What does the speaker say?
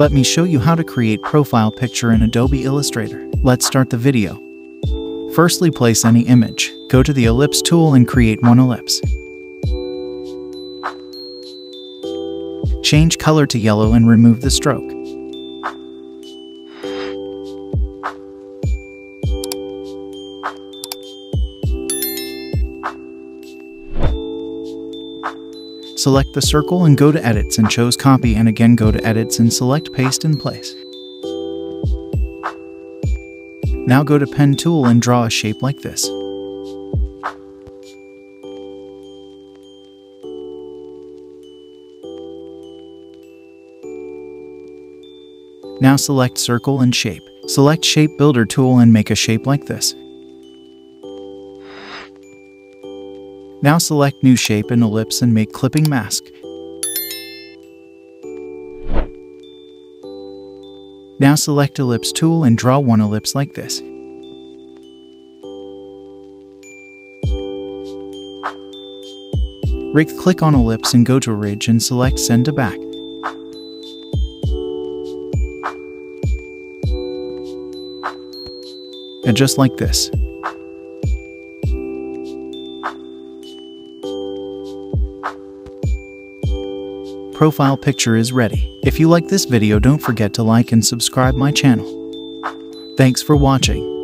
Let me show you how to create profile picture in Adobe Illustrator. Let's start the video. Firstly, place any image. Go to the ellipse tool and create one ellipse. Change color to yellow and remove the stroke. Select the circle and go to Edits and choose Copy, and again go to Edits and select Paste in Place. Now go to Pen tool and draw a shape like this. Now select Circle and Shape. Select Shape Builder tool and make a shape like this. Now select New Shape and Ellipse and make Clipping Mask. Now select Ellipse tool and draw one ellipse like this. Right-click on Ellipse and go to Ridge and select Send to Back. Adjust like this. Profile picture is ready. If you like this video, don't forget to like and subscribe my channel. Thanks for watching.